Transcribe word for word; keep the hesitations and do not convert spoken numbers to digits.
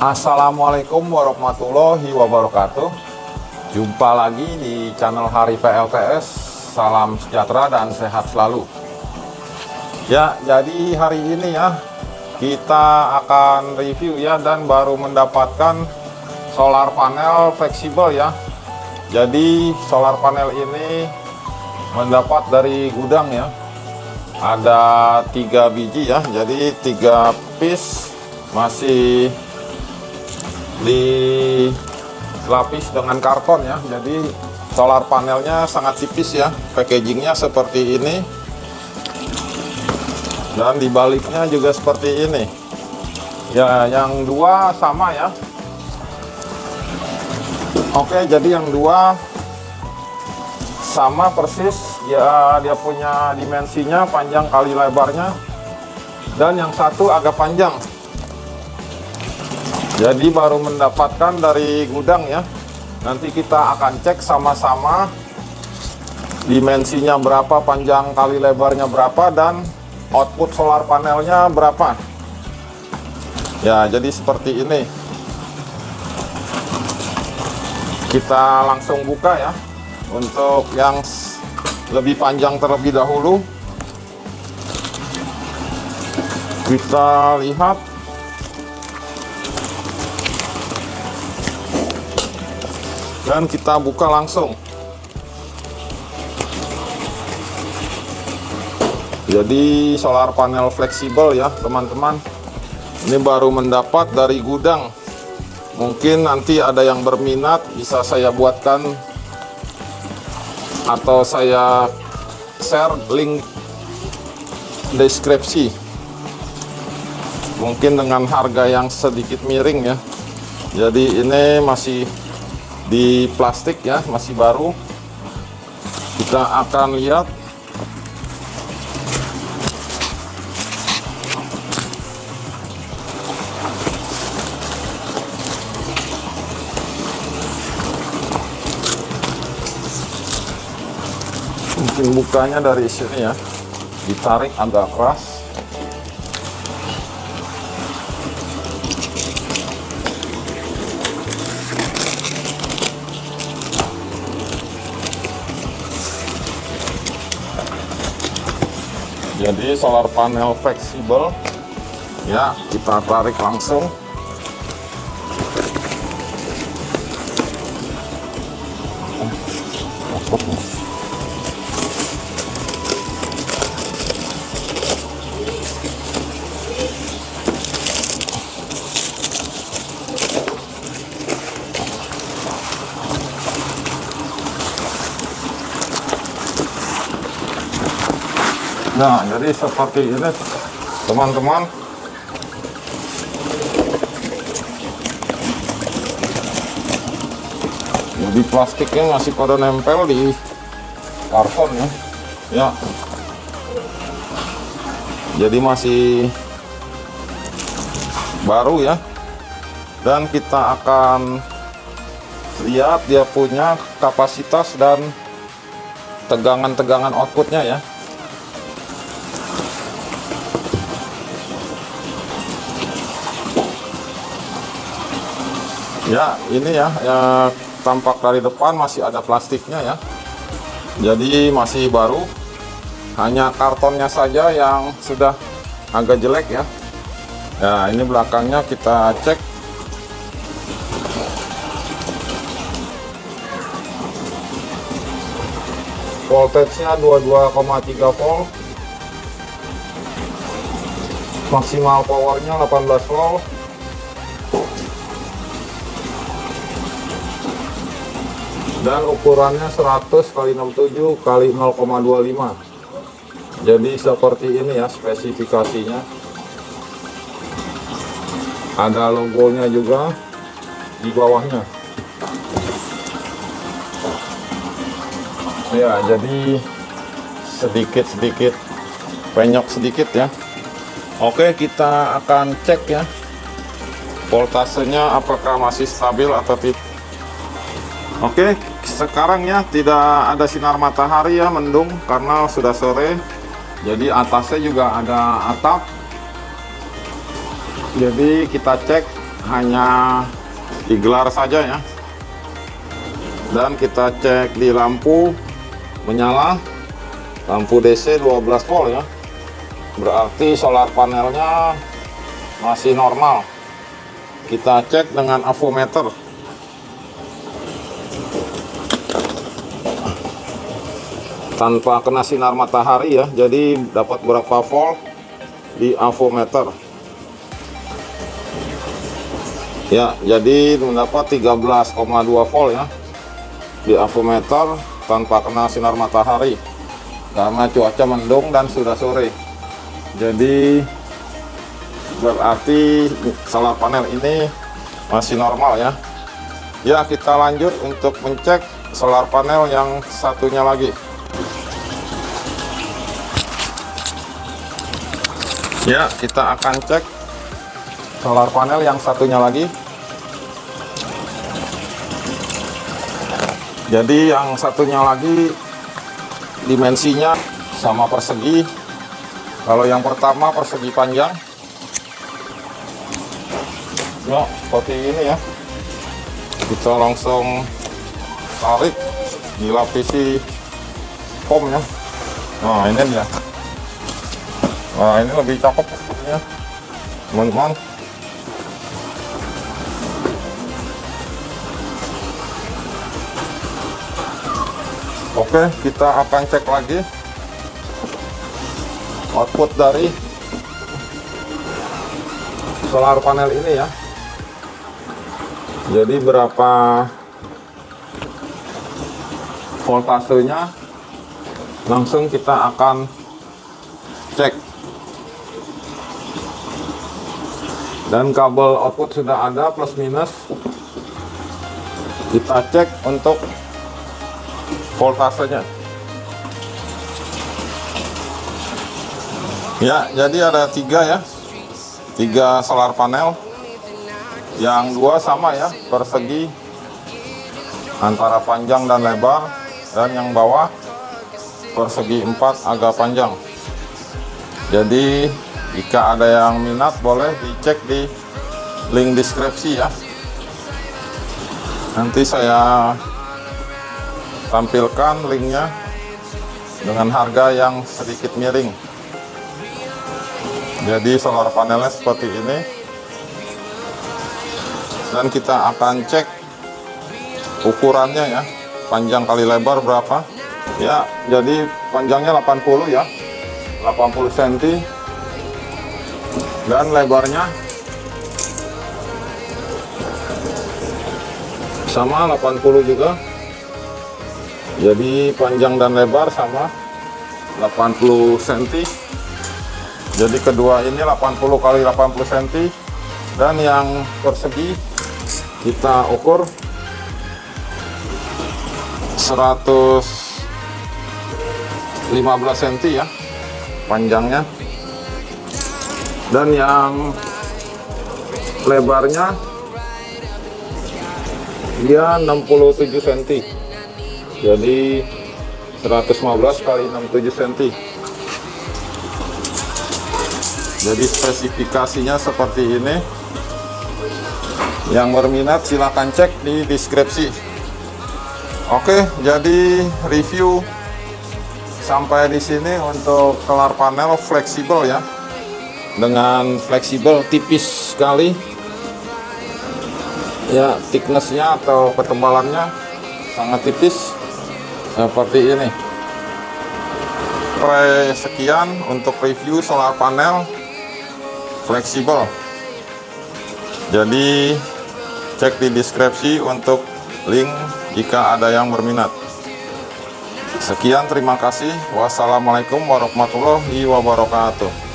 Assalamualaikum warahmatullahi wabarakatuh. Jumpa lagi di channel Hari P L T S. Salam sejahtera dan sehat selalu. Ya, jadi hari ini ya kita akan review ya, dan baru mendapatkan solar panel fleksibel ya. Jadi solar panel ini mendapat dari gudang ya. Ada tiga biji ya, jadi tiga piece masih dilapis dengan karton ya. Jadi solar panelnya sangat tipis ya, packagingnya seperti ini dan dibaliknya juga seperti ini ya. Yang dua sama ya. Oke, jadi yang dua sama persis ya, dia punya dimensinya panjang kali lebarnya, dan yang satu agak panjang. Jadi baru mendapatkan dari gudang ya. Nanti kita akan cek sama-sama dimensinya berapa, panjang kali lebarnya berapa, dan output solar panelnya berapa. Ya, jadi seperti ini. Kita langsung buka ya. Untuk yang lebih panjang terlebih dahulu, kita lihat. Dan kita buka langsung. Jadi solar panel fleksibel ya teman-teman, ini baru mendapat dari gudang. Mungkin nanti ada yang berminat, bisa saya buatkan atau saya share link deskripsi. Mungkin dengan harga yang sedikit miring ya. Jadi ini masih di plastik ya, masih baru. Kita akan lihat. Mungkin bukanya dari sini ya, ditarik agak keras. Jadi solar panel fleksibel ya, kita tarik langsung. Nah, jadi seperti ini teman-teman. Jadi plastiknya masih pada nempel di karton ya. Ya. Jadi masih baru ya. Dan kita akan lihat dia punya kapasitas dan tegangan-tegangan outputnya ya. Ya, ini ya, ya, tampak dari depan masih ada plastiknya ya. Jadi masih baru, hanya kartonnya saja yang sudah agak jelek ya. Ya, ini belakangnya kita cek. Voltage-nya dua puluh dua koma tiga volt. Maksimal powernya delapan belas volt. Dan ukurannya seratus kali enam puluh tujuh kali nol koma dua lima. Jadi seperti ini ya spesifikasinya. Ada logonya juga di bawahnya. Ya, jadi sedikit-sedikit penyok sedikit ya. Oke, kita akan cek ya voltasenya apakah masih stabil atau tidak. Oke, sekarang ya tidak ada sinar matahari ya, mendung karena sudah sore. Jadi atasnya juga ada atap. Jadi kita cek hanya digelar saja ya. Dan kita cek di lampu menyala, lampu D C dua belas volt ya, berarti solar panelnya masih normal. Kita cek dengan avometer. Tanpa kena sinar matahari ya, jadi dapat berapa volt di avometer. Ya, jadi mendapat tiga belas koma dua volt ya di avometer tanpa kena sinar matahari. Karena cuaca mendung dan sudah sore. Jadi berarti solar panel ini masih normal ya. Ya, kita lanjut untuk mencek solar panel yang satunya lagi. Ya, kita akan cek solar panel yang satunya lagi. Jadi yang satunya lagi dimensinya sama persegi. Kalau yang pertama persegi panjang ya, seperti ini ya. Kita langsung tarik, dilapisi foam ya. Nah ini dia. Nah ini lebih cakep ya teman-teman. Oke, kita akan cek lagi output dari solar panel ini ya. Jadi berapa voltasenya langsung kita akan cek. Dan kabel output sudah ada plus minus. Kita cek untuk voltasenya. Ya, jadi ada tiga ya, tiga solar panel. Yang dua sama ya, persegi antara panjang dan lebar. Dan yang bawah persegi empat agak panjang. Jadi jika ada yang minat boleh dicek di link deskripsi ya. Nanti saya tampilkan linknya dengan harga yang sedikit miring. Jadi solar panelnya seperti ini. Dan kita akan cek ukurannya ya, panjang kali lebar berapa. Ya, jadi panjangnya delapan puluh ya, delapan puluh sentimeter, dan lebarnya sama delapan puluh juga. Jadi panjang dan lebar sama delapan puluh sentimeter. Jadi kedua ini delapan puluh kali delapan puluh sentimeter, dan yang persegi kita ukur seratus lima belas sentimeter ya panjangnya, dan yang lebarnya dia enam puluh tujuh sentimeter, jadi seratus lima belas kali enam puluh tujuh sentimeter. Jadi spesifikasinya seperti ini. Yang berminat silahkan cek di deskripsi. Oke, jadi review sampai di sini untuk solar panel fleksibel ya, dengan fleksibel tipis sekali ya, thicknessnya atau ketebalannya sangat tipis seperti ini. Oke, sekian untuk review solar panel fleksibel. Jadi cek di deskripsi untuk link jika ada yang berminat. Sekian, terima kasih. Wassalamualaikum warahmatullahi wabarakatuh.